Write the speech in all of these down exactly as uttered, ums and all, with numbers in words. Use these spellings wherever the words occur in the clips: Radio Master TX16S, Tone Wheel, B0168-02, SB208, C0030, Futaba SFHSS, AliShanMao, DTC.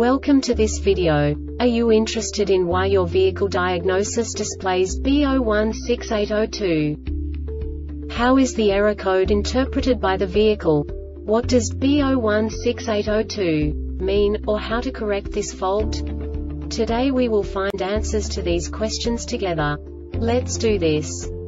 Welcome to this video. Are you interested in why your vehicle diagnosis displays B zero one six eight dash zero two? How is the error code interpreted by the vehicle? What does B zero one six eight dash zero two mean, or how to correct this fault? Today we will find answers to these questions together. Let's do this.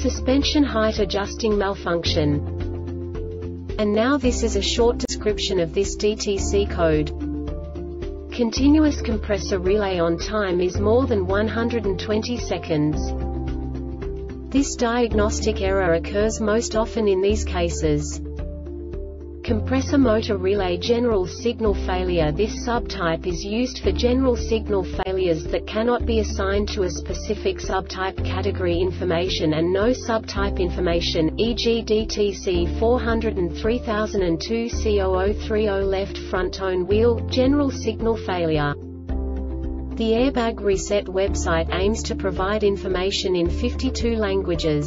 suspension height adjusting malfunction. And now this is a short description of this D T C code. Continuous compressor relay on time is more than one hundred twenty seconds. This diagnostic error occurs most often in these cases: compressor motor relay general signal failure. This subtype is used for general signal failures that cannot be assigned to a specific subtype category information and no subtype information, for example D T C four oh three thousand two C zero zero three zero left front tone wheel, general signal failure. The Airbag Reset website aims to provide information in fifty-two languages.